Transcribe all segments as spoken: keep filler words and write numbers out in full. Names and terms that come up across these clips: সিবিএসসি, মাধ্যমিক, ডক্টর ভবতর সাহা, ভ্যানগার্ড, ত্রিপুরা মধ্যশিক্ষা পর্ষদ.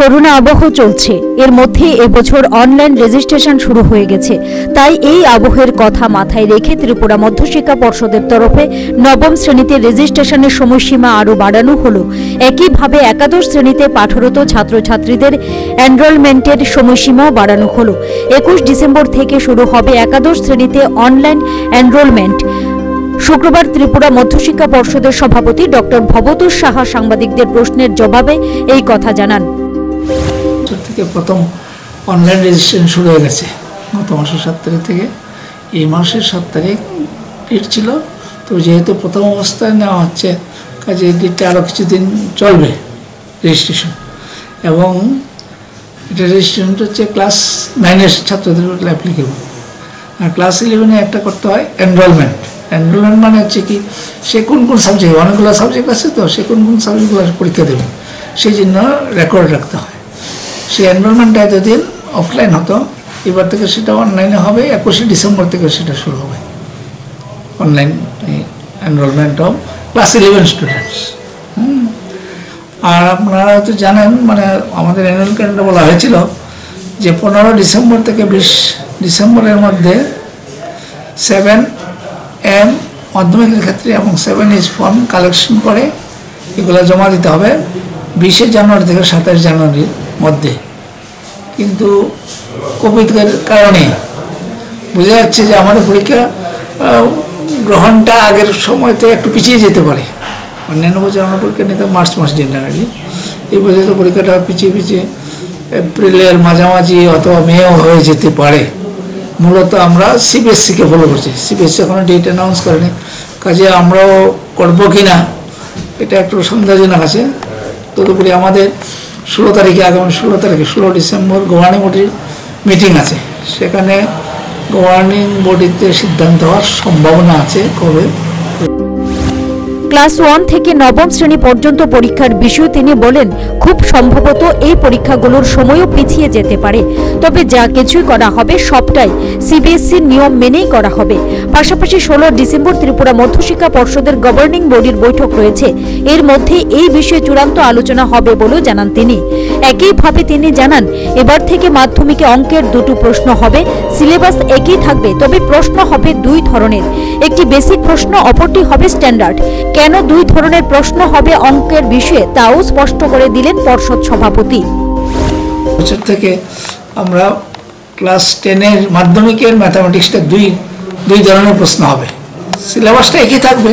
Corona আবহ চলছে, এর মধ্যে এবছর অনলাইন রেজিস্ট্রেশন শুরু হয়ে গেছে। তাই এই আবহের কথা মাথায় রেখে ত্রিপুরা মধ্যশিক্ষা পর্ষদের তরফে নবম শ্রেণীতে রেজিস্ট্রেশনের সময়সীমা আরও বাড়ানো হলো। একইভাবে একাদশ শ্রেণীতে পাঠরত ছাত্রছাত্রীদের এনরোলমেন্টের সময়সীমাও বাড়ানো হলো। একুশ ডিসেম্বর থেকে শুরু হবে একাদশ শ্রেণীতে অনলাইন এনরোলমেন্ট। শুক্রবার ত্রিপুরা মধ্যশিক্ষা পর্ষদের সভাপতি ডক্টর ভবতর সাহা সাংবাদিকদের প্রশ্নের জবাবে এই কথা জানান। থেকে প্রথম অনলাইন রেজিস্ট্রেশন শুরু হয়ে গেছে গত মাসের সাত তারিখ থেকে। এই মাসের সাত তারিখ ডেট ছিল, তো যেহেতু প্রথম অবস্থায় নেওয়া হচ্ছে কাজে এই ডেটটা আরও কিছুদিন চলবে রেজিস্ট্রেশন। এবং এটা রেজিস্ট্রেশনটা হচ্ছে ক্লাস নাইনের ছাত্রদের অ্যাপ্লিকেবল। আর ক্লাস ইলেভেনে একটা করতে হয় এনরোলমেন্ট। এনরোলমেন্ট মানে হচ্ছে কি, সে কোন কোন সাবজেক্ট, অনেকগুলো সাবজেক্ট আছে, তো সে কোন কোন সাবজেক্টগুলো পরীক্ষা দেবে সেই জন্য রেকর্ড রাখতে হয়। সেই এনরোলমেন্টটা এতদিন অফলাইন হতো, এবার থেকে সেটা অনলাইনে হবে। একুশে ডিসেম্বর থেকে সেটা শুরু হবে online enrolment of class eleven students. আর আপনারা তো জানেন, মানে আমাদের অ্যানুয়াল ক্যালেন্ডারে বলা হয়েছিল যে পনেরো ডিসেম্বর থেকে বিশ ডিসেম্বরের মধ্যে সেভেন এম মাধ্যমিকের ক্ষেত্রে এবং সেভেন এইচ ফর্ম কালেকশন করে এগুলো জমা দিতে হবে বিশে জানুয়ারি থেকে সাতাশ জানুয়ারির মধ্যে। কিন্তু কোভিডের কারণে বোঝা যাচ্ছে যে আমাদের পরীক্ষা গ্রহণটা আগের সময়তে একটু পিছিয়ে যেতে পারে। অন্যান্য বছর আমরা পরীক্ষা নিতাম মার্চ মাস জেনারেলি, এই বছর তো পরীক্ষাটা পিছিয়ে পিছিয়ে এপ্রিলের মাঝামাঝি অথবা মেও হয়ে যেতে পারে। মূলত আমরা সিবিএসসিকে ফলো করছি। সিবিএসসি এখনও ডেট অ্যানাউন্স করেনি, কাজে আমরাও করবো কি না এটা একটু সন্দেহজনক আছে। তদুপরি আমাদের ষোলো তারিখে আগামী ষোলো তারিখে ষোলো ডিসেম্বর গভর্নিং বডির মিটিং আছে, সেখানে গভর্নিং বডিতে সিদ্ধান্ত হওয়ার সম্ভাবনা আছে কবে। ক্লাস ওয়ান থেকে নবম শ্রেণী পর্যন্ত পরীক্ষার বিষয়ে তিনি বলেন, খুব সম্ভবত এই পরীক্ষাগুলোর সময়ও পিছিয়ে যেতে পারে। তবে যা কিছুই করা হবে সবটাই সিবিএসসির নিয়ম মেনেই করা হবে। পাশাপাশি ষোলো ডিসেম্বর ত্রিপুরা মধ্যশিক্ষা পর্ষদের গভর্নিং বডির বৈঠক রয়েছে, এর মধ্যে এই বিষয়ে চূড়ান্ত আলোচনা হবে বলেও জানান তিনি। একইভাবে তিনি জানান, এবার থেকে মাধ্যমিকে অঙ্কের দুটো প্রশ্ন হবে, সিলেবাস একই থাকবে, তবে প্রশ্ন হবে দুই ধরনের, একটি বেসিক প্রশ্ন, অপরটি হবে স্ট্যান্ডার্ড। কেন দুই ধরনের প্রশ্ন হবে অঙ্কের বিষয়ে তাও স্পষ্ট করে দিলেন পর্ষদ সভাপতি। বছর থেকে আমরা ক্লাস টেনের মাধ্যমিকের ম্যাথামেটিক্সটা দুই দুই ধরনের প্রশ্ন হবে, সিলেবাসটা একই থাকবে,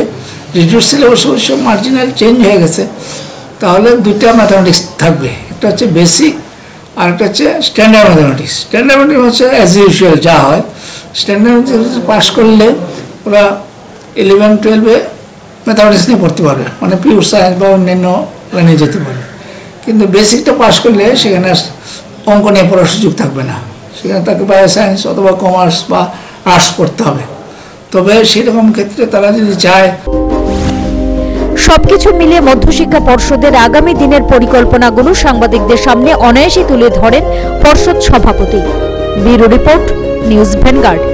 রিডিউস সিলেবাস অবশ্য মার্জিনাল চেঞ্জ হয়ে গেছে। তাহলে দুইটা ম্যাথামেটিক্স থাকবে, একটা হচ্ছে বেসিক আর একটা হচ্ছে স্ট্যান্ডার্ড ম্যাথামেটিক্স। স্ট্যান্ডার্ড ম্যাথামেটিক্স হচ্ছে অ্যাজ ইউজুয়াল যা হয়। স্ট্যান্ডার্ড ম্যাথামেটিক্স পাস করলে ওরা ইলেভেন টুয়েলভে ম্যাথামেটিক্স নিয়ে পড়তে পারবে, মানে পিওর সায়েন্স বা অন্যান্য লাইনে যেতে পারবে। কিন্তু বেসিকটা পাস করলে সেখানে অঙ্ক নিয়ে পড়ার সুযোগ থাকবে না, সেখানে তাকে বায়ো সায়েন্স অথবা কমার্স বা আর্টস পড়তে হবে। তবে সেরকম ক্ষেত্রে তারা যদি চায়। সবকিছু মিলে মধ্যশিক্ষা পর্ষদের আগামী দিনের পরিকল্পনাগুলো সাংবাদিকদের সামনে অনায়াসে তুলে ধরেন পর্ষদ সভাপতি। Bureau report, news ভ্যানগার্ড।